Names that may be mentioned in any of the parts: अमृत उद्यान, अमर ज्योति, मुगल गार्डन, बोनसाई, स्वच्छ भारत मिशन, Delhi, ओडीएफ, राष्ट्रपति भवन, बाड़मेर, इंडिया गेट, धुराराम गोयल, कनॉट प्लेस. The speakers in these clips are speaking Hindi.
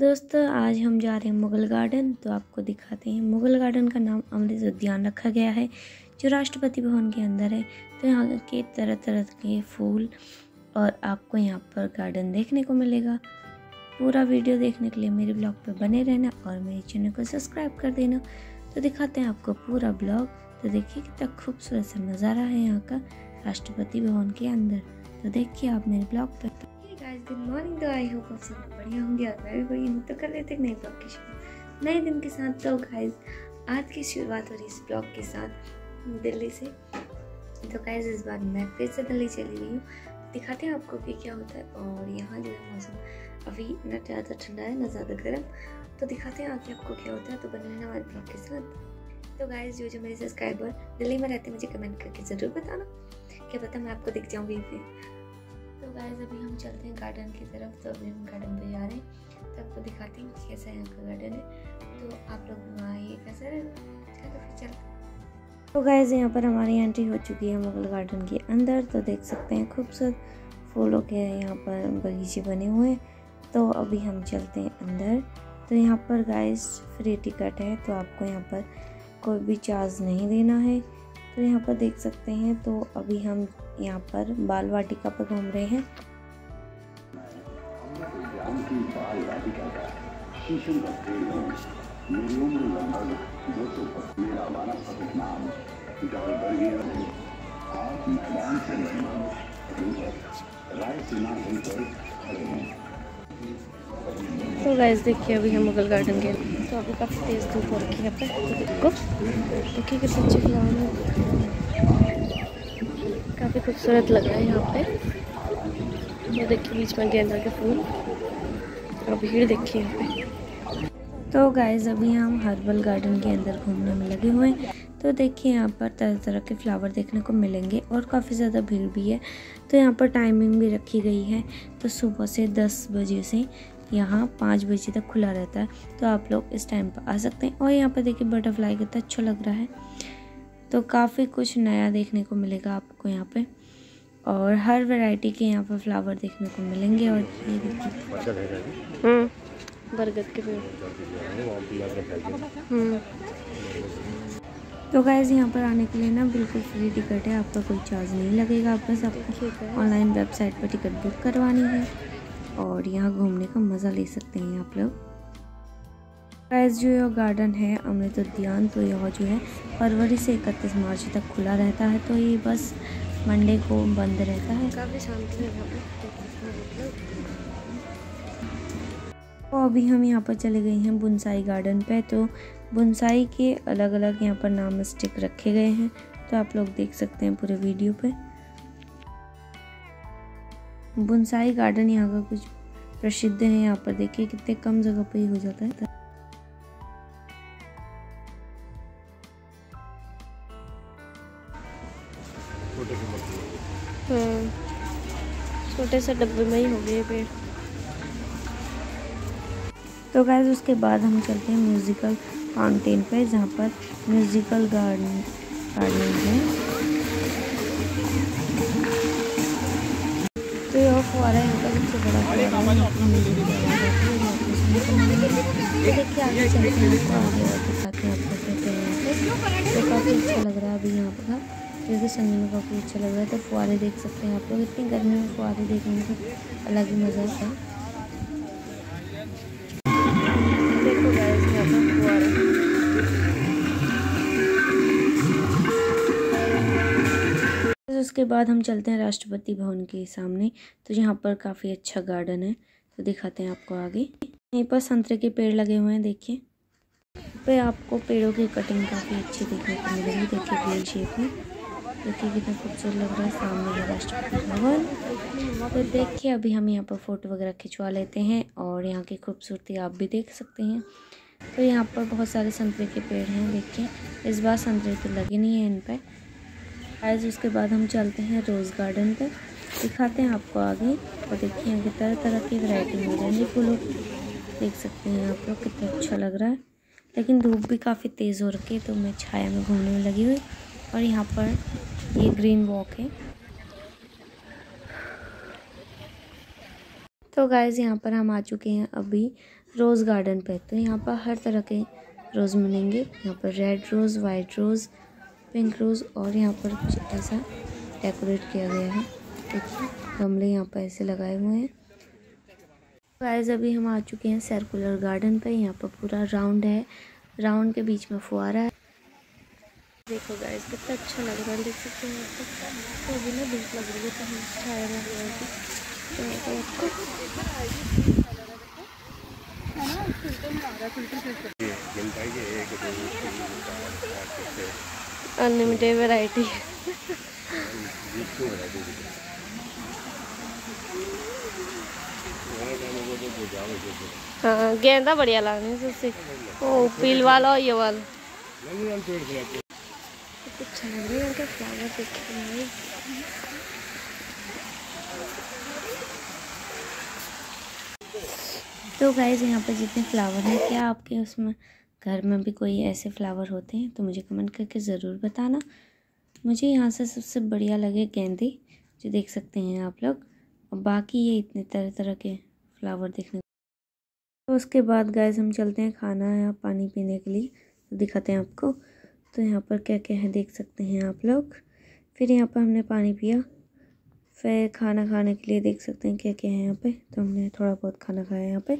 दोस्तों आज हम जा रहे हैं मुगल गार्डन, तो आपको दिखाते हैं। मुगल गार्डन का नाम अमृत उद्यान रखा गया है जो राष्ट्रपति भवन के अंदर है। तो यहाँ के तरह तरह के फूल और आपको यहाँ पर गार्डन देखने को मिलेगा। पूरा वीडियो देखने के लिए मेरे ब्लॉग पर बने रहना और मेरे चैनल को सब्सक्राइब कर देना। तो दिखाते हैं आपको पूरा ब्लॉग। तो देखिए कितना खूबसूरत सा नज़ारा है यहाँ का राष्ट्रपति भवन के अंदर। तो देखिए आप मेरे ब्लॉग पर। गुड मॉर्निंग, तो आई होप आप सब बढ़िया होंगे और मैं भी बढ़िया हूँ। तो कर लेते नए ब्लॉग की शुरुआत नए दिन के साथ। तो गाइस आज की शुरुआत हो रही इस ब्लॉग के साथ दिल्ली से। तो गाइस इस बार मैं फिर से दिल्ली चली गई हूँ। दिखाते हैं आपको कि क्या होता है। और यहाँ जो है मौसम अभी ना ज़्यादा ठंडा है ना ज़्यादा गर्म। तो दिखाते हैं आगे आपको क्या होता है। तो बने रहना हमारे ब्लॉग के साथ। तो गाइस जो जो मेरे सब्सक्राइबर दिल्ली में रहते हैं मुझे कमेंट करके ज़रूर बताना, क्या पता मैं आपको दिख जाऊँगी फिर। तो गाइस अभी हम चलते हैं गार्डन की तरफ। तो अभी हम गार्डन पर जा रहे हैं। तो आपको दिखाते हैं कि कैसा यहाँ का गार्डन है। तो आप लोग वहाँ ये कैसा रहेगा। तो फिर चलते। तो गाइस यहाँ पर हमारी एंट्री हो चुकी है मुगल गार्डन के अंदर। तो देख सकते हैं खूबसूरत फूलों के यहाँ पर बगीचे बने हुए हैं। तो अभी हम चलते हैं अंदर। तो यहाँ पर गाइस फ्री टिकट है, तो आपको यहाँ पर कोई भी चार्ज नहीं देना है। तो यहाँ पर देख सकते हैं। तो अभी हम यहाँ पर बाल वाटिका पर घूम रहे हैं। तो गाइस देखिए अभी हम मुगल गार्डन गए। तो अभी काफ़ी तेज़ धूप हो रखी है यहाँ पर। देखिए कितने अच्छे फ्लावर हैं, काफ़ी खूबसूरत लग रहा है यहाँ पे। ये देखिए बीच में गेंदा के फूल और भीड़ देखिए यहाँ पे। तो गाइस अभी हम हर्बल गार्डन के अंदर घूमने में लगे हुए हैं। तो देखिए यहाँ पर तरह तरह के फ्लावर देखने को मिलेंगे और काफ़ी ज़्यादा भीड़ भी है। तो यहाँ पर टाइमिंग भी रखी गई है। तो सुबह से 10 बजे से यहाँ 5 बजे तक खुला रहता है। तो आप लोग इस टाइम पर आ सकते हैं। और यहाँ पर देखिए बटरफ्लाई कितना अच्छा लग रहा है। तो काफ़ी कुछ नया देखने को मिलेगा आपको यहाँ पर और हर वैरायटी के यहाँ पर फ्लावर देखने को मिलेंगे। और ये देखिए बरगद के पेड़। तो गाइस यहाँ पर आने के लिए ना बिल्कुल फ्री टिकट है, आपका कोई चार्ज नहीं लगेगा। आप बस आपको ऑनलाइन वेबसाइट पर टिकट बुक करवानी है और यहाँ घूमने का मज़ा ले सकते हैं आप लोग। गाइस जो यह गार्डन है अमृत उद्यान, तो यह जो है फरवरी से 31 मार्च तक खुला रहता है। तो ये बस मंडे को बंद रहता है। काफ़ी शांति है। तो अभी हम यहाँ पर चले गए हैं बोनसाई गार्डन पे। तो बोनसाई के अलग अलग यहाँ पर नाम स्टिक रखे गए हैं। तो आप लोग देख सकते हैं पूरे वीडियो पे। बोनसाई गार्डन यहाँ का कुछ प्रसिद्ध है। यहाँ पर देखिए कितने कम जगह पे ही हो जाता है। छोटे से डब्बे में ही हो गए पेड़। तो गाइस उसके बाद हम चलते हैं म्यूज़िकल फाउंटेन पे, जहाँ पर म्यूज़िकल गार्डन है। तो यह फुहारा यहाँ का सबसे बड़ा काफ़ी अच्छा लग रहा है अभी यहाँ का। जैसे संडे में काफ़ी अच्छा लग रहा है। तो फुहारे देख सकते हैं आप लोग। इतनी गर्मी में फुहारे देखने का अलग ही मज़ा था। उसके बाद हम चलते हैं राष्ट्रपति भवन के सामने। तो यहाँ पर काफ़ी अच्छा गार्डन है। तो दिखाते हैं आपको आगे। यहीं पर संतरे के पेड़ लगे हुए हैं। देखिए पे आपको पेड़ों की कटिंग काफ़ी अच्छी देखने को मिलेगी। देखिए गोल शेप में। देखिए कितना खूबसूरत लग रहा है। सामने है राष्ट्रपति भवन। तो देखिए अभी हम यहाँ पर फ़ोटो वगैरह खिंचवा लेते हैं और यहाँ की खूबसूरती आप भी देख सकते हैं। तो यहाँ पर बहुत सारे संतरे के पेड़ हैं। देखिए इस बार संतरे तो लगे नहीं हैं इन पर। आज उसके बाद हम चलते हैं रोज़ गार्डन पे। दिखाते हैं आपको आगे। और देखिए यहाँ की तरह तरह की वैरायटी मिल जाएंगी फूलों की। देख सकते हैं आप लोग कितना अच्छा लग रहा है। लेकिन धूप भी काफ़ी तेज़ हो रखी है। तो मैं छाया में घूमने में लगी हुई। और यहाँ पर ये ग्रीन वॉक है। तो गाइस यहाँ पर हम आ चुके हैं अभी रोज़ गार्डन पे। तो यहाँ पर हर तरह के रोज़ मिलेंगे, यहाँ पर red rose, white rose, pink rose और यहाँ पर कुछ ऐसा डेकोरेट किया गया है। देखिए गमले यहाँ पर ऐसे लगाए हुए हैं। गाइस अभी हम आ चुके हैं सर्कुलर गार्डन पे। यहाँ पर पूरा राउंड है, राउंड के बीच में फुआरा है। देखो गाइस कितना अच्छा लग रहा है, देख सकते हैं। तो अभी ना धूप लग रही है तो हम छाया में अनलिमिटेड वैरायटी। हाँ गेंदा बढ़िया लगने से ओ पील वाला और ये वाला अच्छा लग रही है। फ्लावर देखते हैं तो गाइज यहाँ पर जितने फ्लावर हैं, क्या आपके उसमें घर में भी कोई ऐसे फ्लावर होते हैं तो मुझे कमेंट करके ज़रूर बताना। मुझे यहाँ से सबसे बढ़िया लगे गेंदे, जो देख सकते हैं आप लोग, और बाकी ये इतने तरह तरह के फ्लावर देखने। तो उसके बाद गाइस हम चलते हैं खाना या पानी पीने के लिए, तो दिखाते हैं आपको। तो यहाँ पर क्या क्या है देख सकते हैं आप लोग। फिर यहाँ पर हमने पानी पिया, फिर खाना खाने के लिए देख सकते हैं क्या क्या है यहाँ पे। तो हमने थोड़ा बहुत खाना खाया यहाँ पे,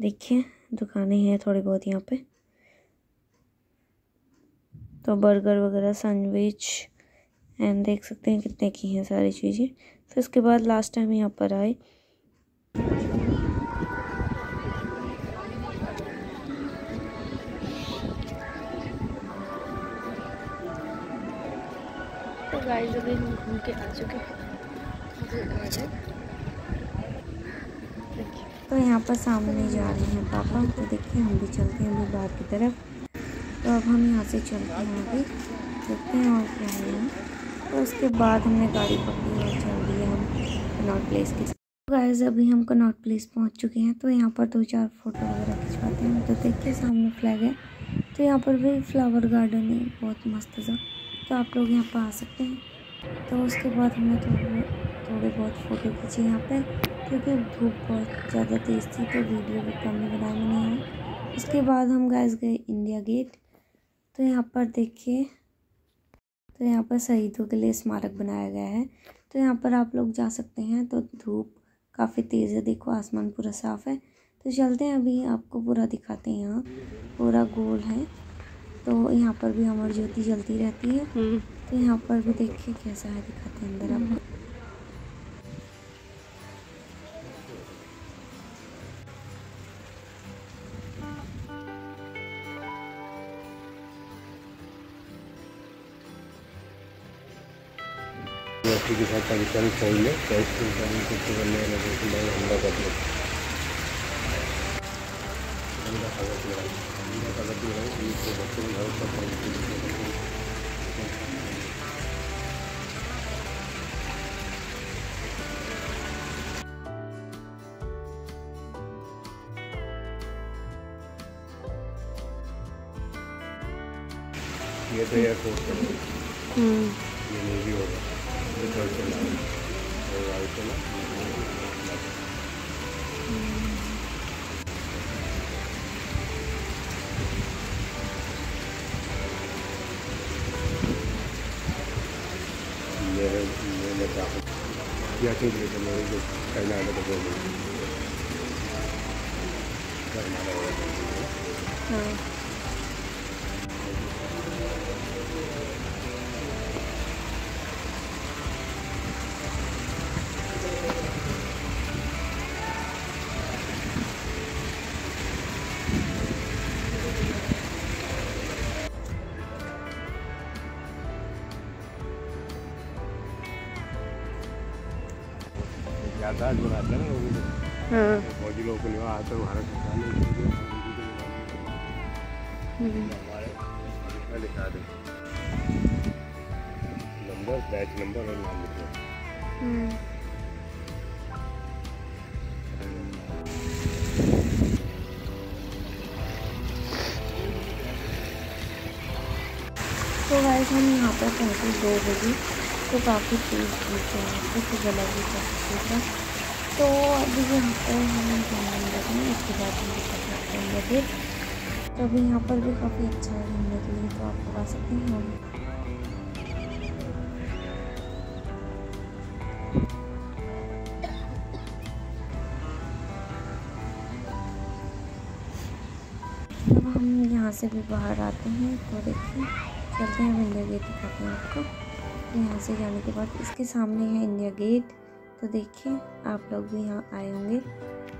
देखिए दुकानें हैं थोड़ी बहुत यहाँ पे। तो बर्गर वगैरह, सैंडविच एंड देख सकते हैं कितने की हैं सारी चीज़ें। फिर उसके बाद लास्ट टाइम यहाँ पर आए तो गाइस अभी हम घूम के आ चुके हैं। तो यहाँ पर सामने जा रहे हैं पापा, तो देखिए हम भी चलते हैं अभी बाहर की तरफ। तो अब हम यहाँ से चलते हैं, अभी देखते हैं और क्या है यहाँ। तो उसके बाद हमने गाड़ी पकड़ी और चल दिए हम कनॉट प्लेस के। गाइस अभी हम कनॉट प्लेस पहुँच चुके हैं। तो यहाँ पर दो चार फ़ोटो वगैरह खिंचवाते हैं। तो देखिए सामने फ्लैग है, तो यहाँ पर भी फ्लावर गार्डन है बहुत मस्त सा, तो आप लोग यहाँ पर आ सकते हैं। तो उसके बाद हमने थोड़े बहुत फ़ोटो खींचे यहाँ पर, क्योंकि धूप बहुत ज़्यादा तेज़ थी तो वीडियो भी कम बनाने नहीं आए। उसके बाद हम गाइस गए इंडिया गेट। तो यहाँ पर देखिए, तो यहाँ पर शहीदों के लिए स्मारक बनाया गया है, तो यहाँ पर आप लोग जा सकते हैं। तो धूप काफ़ी तेज़ है, देखो आसमान पूरा साफ़ है। तो चलते हैं अभी आपको पूरा दिखाते हैं। यहाँ पूरा गोल है, तो यहाँ पर भी अमर ज्योति जलती रहती है। तो यहाँ पर भी देखिए कैसा है, दिखाते हैं अंदर आपको। के साथ पाकिस्तानी फौज ने हमला कर दिया। ये तो एयरपोर्ट ये मूवी होगा कर्नाटक। हाँ तो गाइस हम यहाँ पर पहुँचे 2 बजे, तो काफ़ी तेज धूप है, तो सुबह लगी काफ़ी तेज। तो अभी यहाँ पर हमें घूमने लगे, इसके बाद हम घूमने लगे। तो अभी यहाँ पर भी काफ़ी अच्छा है घूमने के लिए, तो आप बता सकते हैं हम। अब हम यहाँ से भी बाहर आते हैं, तो देखिए चलते हैं इंडिया गेट दिखाते हैं आपको। यहाँ से जाने के बाद इसके सामने है इंडिया गेट, तो देखिए आप लोग भी यहाँ आए होंगे,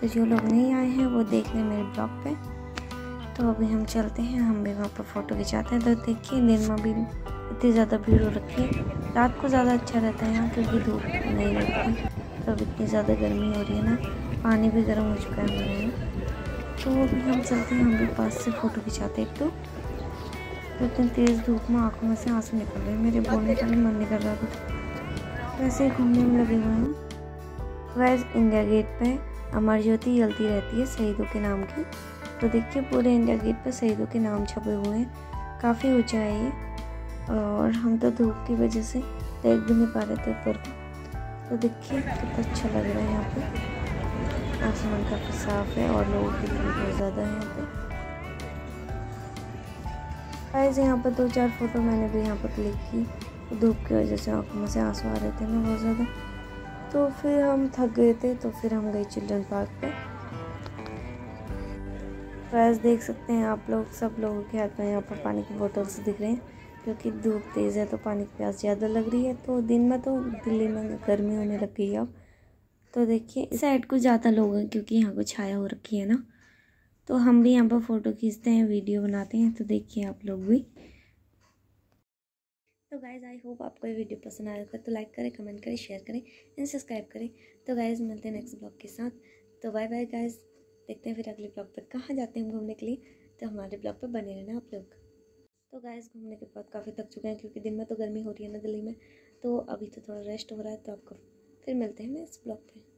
तो जो लोग नहीं आए हैं वो देख लें मेरे ब्लॉग पे। तो अभी हम चलते हैं, हम भी वहाँ पर फ़ोटो खिंचाते हैं। तो देखिए दिन में भी इतनी ज़्यादा भीड़ हो रखी है, रात को ज़्यादा अच्छा रहता है यहाँ क्योंकि धूप नहीं रहती। तो अब इतनी ज़्यादा गर्मी हो रही है ना, पानी भी गर्म हो चुका है मेरे यहाँ। तो अभी हम चलते हैं, हम भी पास से फ़ोटो खिंचाते हैं। तो इतनी तेज़ धूप में आँखों में से आंसू निकल रहे हैं मेरे, बोलने का भी मन नहीं कर रहा था, वैसे घूमने में लगे हुए हैं। वैसे इंडिया गेट पे अमर ज्योति जलती रहती है शहीदों के नाम की, तो देखिए पूरे इंडिया गेट पे शहीदों के नाम छपे हुए हैं, काफ़ी ऊंचा है ये। और हम तो धूप की वजह से देख भी नहीं पा रहे थे ऊपर को, तो देखिए कितना अच्छा लग रहा है यहाँ पे, आसमान काफ़ी साफ है और लोगों की भीड़ बहुत ज़्यादा है यहाँ पे। वैसे यहाँ पर 2-4 फ़ोटो मैंने भी यहाँ पर क्लिक की, धूप की वजह से आँखों में से आंसू आ रहे थे ना बहुत ज़्यादा। तो फिर हम थक गए थे, तो फिर हम गए चिल्ड्रन पार्क पे। फ्रेश देख सकते हैं आप लोग, सब लोगों के हाथ में यहाँ पर पानी की बोतल्स दिख रहे हैं क्योंकि धूप तेज़ है तो पानी की प्यास ज़्यादा लग रही है। तो दिन में तो दिल्ली में गर्मी होने लग गई अब। तो देखिए इस साइड को ज़्यादा लोग हैं क्योंकि यहाँ को छाया हो रखी है ना, तो हम भी यहाँ पर फ़ोटो खींचते हैं, वीडियो बनाते हैं। तो देखिए आप लोग भी। तो गाइज़ आई होप आपको ये वीडियो पसंद आया होगा, तो लाइक करें, कमेंट करें, शेयर करें एंड सब्सक्राइब करें। तो गाइज़ मिलते हैं नेक्स्ट ब्लॉग के साथ, तो बाय बाय गाइज़। देखते हैं फिर अगले ब्लॉग पर कहाँ जाते हैं घूमने के लिए, तो हमारे ब्लॉग पर बने रहना आप लोग। तो गाइज़ घूमने के बाद काफ़ी थक चुके हैं क्योंकि दिन में तो गर्मी हो रही है ना दिल्ली में, तो अभी तो थोड़ा रेस्ट हो रहा है। तो आपको फिर मिलते हैं नेक्स्ट ब्लॉग पर।